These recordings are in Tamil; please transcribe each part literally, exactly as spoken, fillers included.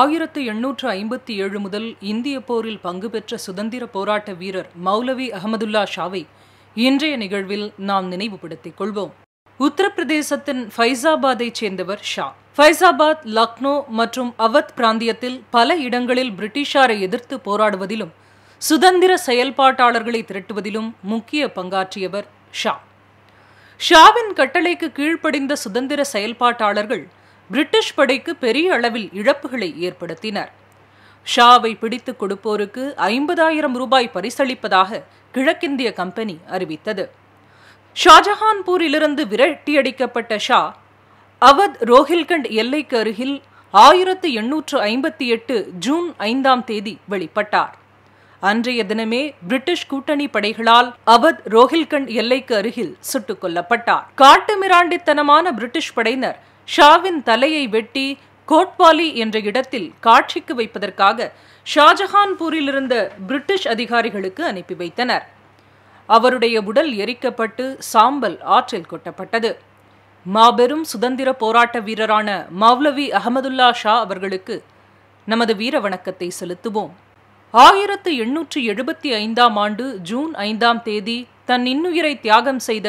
ஆயிரத்து எண்ணூற்று ஐம்பத்தி ஏழு முதல் இந்திய போரில் பங்கு பெற்ற சுதந்திர போராட்ட வீரர் மௌலவி அஹமதுல்லா ஷாவை இன்றைய நிகழ்வில் நாம் நினைவுபடுத்திக் கொள்வோம். உத்தரப்பிரதேசத்தின் ஃபைசாபாத்தை சேர்ந்தவர் ஷா. ஃபைசாபாத், லக்னோ மற்றும் அவத் பிராந்தியத்தில் பல இடங்களில் பிரிட்டிஷாரை எதிர்த்து போராடுவதிலும் சுதந்திர செயல்பாட்டாளர்களை திரட்டுவதிலும் முக்கிய பங்காற்றியவர் ஷா. ஷாவின் கட்டளைக்கு கீழ்ப்படிந்த சுதந்திர செயல்பாட்டாளர்கள் பிரிட்டிஷ் படைக்கு பெரிய அளவில் இழப்புகளை ஏற்படுத்தினர். ஷாவை பிடித்துக் கொடுப்போருக்கு ஐம்பதாயிரம் ரூபாய் பரிசளிப்பதாக கிழக்கிந்திய கம்பெனி அறிவித்தது. ஷாஜஹான்பூரிலிருந்து விரட்டியடிக்கப்பட்ட ஷா அவத் ரோஹில்கண்ட் எல்லைக்கு அருகில் ஆயிரத்து எண்ணூற்று ஐம்பத்தி எட்டு ஜூன் ஐந்தாம் தேதி வெளிப்பட்டார். அன்றைய தினமே பிரிட்டிஷ் கூட்டணி படைகளால் அவத் ரோஹில்கண்ட் எல்லைக்கு அருகில் சுட்டுக் கொல்லப்பட்டார். காட்டு மிராண்டித்தனமான பிரிட்டிஷ் படையினர் ஷாவின் தலையை வெட்டி கோட்பாலி என்ற இடத்தில் காட்சிக்கு வைப்பதற்காக ஷாஜஹான்பூரில் இருந்த பிரிட்டிஷ் அதிகாரிகளுக்கு அனுப்பி வைத்தனர். அவருடைய உடல் எரிக்கப்பட்டு சாம்பல் ஆற்றில் கொட்டப்பட்டது. மாபெரும் சுதந்திர போராட்ட வீரரான மௌலவி அஹமதுல்லா ஷா அவர்களுக்கு நமது வீர வணக்கத்தை செலுத்துவோம். ஆயிரத்து எண்ணூற்று எழுபத்தி ஐந்தாம் ஆண்டு ஜூன் ஐந்தாம் தேதி தன் இன்னுயிரை தியாகம் செய்த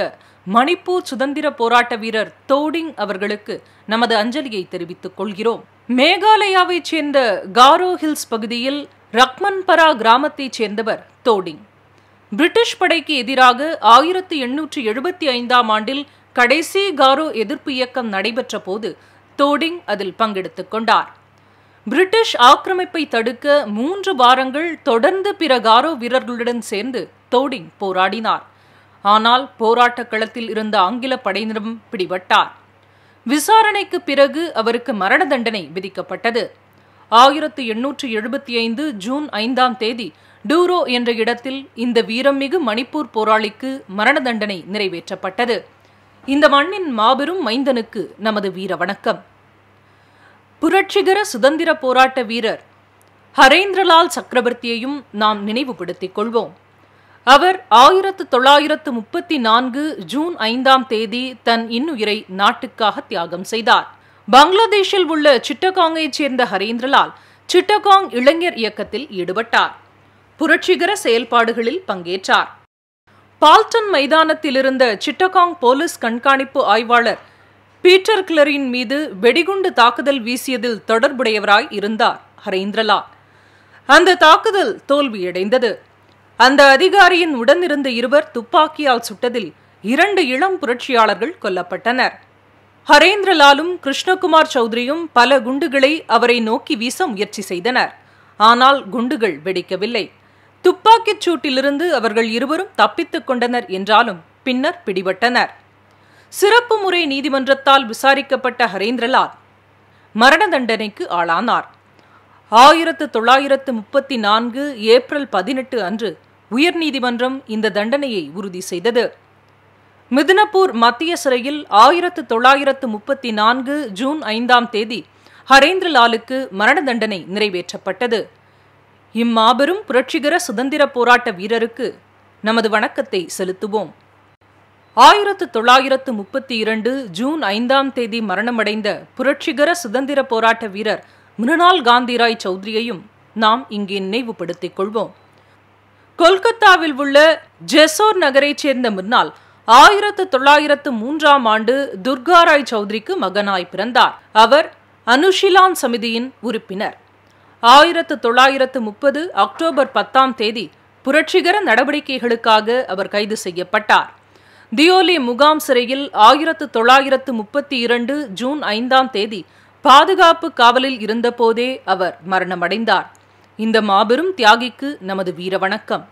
மணிப்பூர் சுதந்திர போராட்ட வீரர் தோடிங் அவர்களுக்கு நமது அஞ்சலியை தெரிவித்துக் கொள்கிறோம். மேகாலயாவைச் சேர்ந்த காரோ ஹில்ஸ் பகுதியில் ரக்மன்பரா கிராமத்தைச் சேர்ந்தவர் தோடிங். பிரிட்டிஷ் படைக்கு எதிராக ஆயிரத்து எண்ணூற்று எழுபத்தி ஐந்தாம் ஆண்டில் கடைசி காரோ எதிர்ப்பு இயக்கம் நடைபெற்ற போது தோடிங் அதில் பங்கெடுத்துக் கொண்டார். பிரிட்டிஷ் ஆக்கிரமிப்பை தடுக்க மூன்று வாரங்கள் தொடர்ந்து பிற காரோ வீரர்களுடன் சேர்ந்து தோடிங் போராடினார். ஆனால் போராட்ட களத்தில் இருந்த ஆங்கில படையினரும் பிடிபட்டார். விசாரணைக்கு பிறகு அவருக்கு மரண தண்டனை விதிக்கப்பட்டது. ஆயிரத்து எண்ணூற்று எழுபத்தி ஐந்து ஜூன் ஐந்தாம் தேதி டூரோ என்ற இடத்தில் இந்த வீரமிகு மணிப்பூர் போராளிக்கு மரண தண்டனை நிறைவேற்றப்பட்டது. இந்த மண்ணின் மாபெரும் மைந்தனுக்கு நமது வீர வணக்கம். புரட்சிகர சுதந்திர போராட்ட வீரர் ஹரேந்திரலால் சக்கரவர்த்தியையும் நாம் நினைவுபடுத்திக் கொள்வோம். அவர் ஆயிரத்து தொள்ளாயிரத்து முப்பத்தி நான்கு ஜூன் ஐந்தாம் தேதி தன் இன்னுயிரை நாட்டுக்காக தியாகம் செய்தார். பங்களாதேஷில் உள்ள சிட்டகாங்கைச் சேர்ந்த ஹரேந்திரலால் சிட்டகாங் இளைஞர் இயக்கத்தில் ஈடுபட்டார். புரட்சிகர செயல்பாடுகளில் பங்கேற்றார். பால்டன் மைதானத்தில் இருந்த சிட்டகாங் போலீஸ் கண்காணிப்பு ஆய்வாளர் பீட்டர் கிளரின் மீது வெடிகுண்டு தாக்குதல் வீசியதில் தொடர்புடையவராய் இருந்தார் ஹரேந்திரலால். அந்த தாக்குதல் தோல்வியடைந்தது. அந்த அதிகாரியின் உடனிருந்த இருவர் துப்பாக்கியால் சுட்டதில் இரண்டு இளம் புரட்சியாளர்கள் கொல்லப்பட்டனர். ஹரேந்திரலாலும் கிருஷ்ணகுமார் சௌத்ரியும் பல குண்டுகளை அவரை நோக்கி வீச முயற்சி செய்தனர். ஆனால் குண்டுகள் வெடிக்கவில்லை. துப்பாக்கிச் சூட்டிலிருந்து அவர்கள் இருவரும் தப்பித்துக் கொண்டனர். என்றாலும் பின்னர் பிடிபட்டனர். சிறப்பு முறை நீதிமன்றத்தால் விசாரிக்கப்பட்ட ஹரேந்திரலால் மரண தண்டனைக்கு ஆளானார். ஆயிரத்து தொள்ளாயிரத்து முப்பத்தி நான்கு ஏப்ரல் பதினெட்டு அன்று உயர்நீதிமன்றம் இந்த தண்டனையை உறுதி செய்தது. மித்னப்பூர் மத்திய சிறையில் ஆயிரத்து தொள்ளாயிரத்து முப்பத்தி நான்கு ஜூன் ஐந்தாம் தேதி ஹரேந்திரலாலுக்கு மரண தண்டனை நிறைவேற்றப்பட்டது. இம்மாபெரும் புரட்சிகர சுதந்திர போராட்ட வீரருக்கு நமது வணக்கத்தை செலுத்துவோம். ஆயிரத்து தொள்ளாயிரத்து முப்பத்தி இரண்டு ஜூன் ஐந்தாம் தேதி மரணமடைந்த புரட்சிகர சுதந்திர போராட்ட வீரர் மிருணால் காந்திராய் சௌத்ரியையும் நாம் இங்கே நினைவுபடுத்திக் கொள்வோம். கொல்கத்தாவில் உள்ள ஜெசோர் நகரைச் சேர்ந்த மிருணால் ஆயிரத்து தொள்ளாயிரத்து மூன்றாம் ஆண்டு துர்காராய் சௌத்ரிக்கு மகனாய் பிறந்தார். அவர் அனுஷிலான் சமிதியின் உறுப்பினர். ஆயிரத்து தொள்ளாயிரத்து முப்பது அக்டோபர் பத்தாம் தேதி புரட்சிகர நடவடிக்கைகளுக்காக அவர் கைது செய்யப்பட்டார். தியோலி முகாம் சிறையில் ஆயிரத்து தொள்ளாயிரத்து முப்பத்தி இரண்டு ஜூன் ஐந்தாம் தேதி பாதுகாப்பு காவலில் இருந்தபோதே அவர் மரணமடைந்தார். இந்த மாபெரும் தியாகிக்கு நமது வீர வணக்கம்.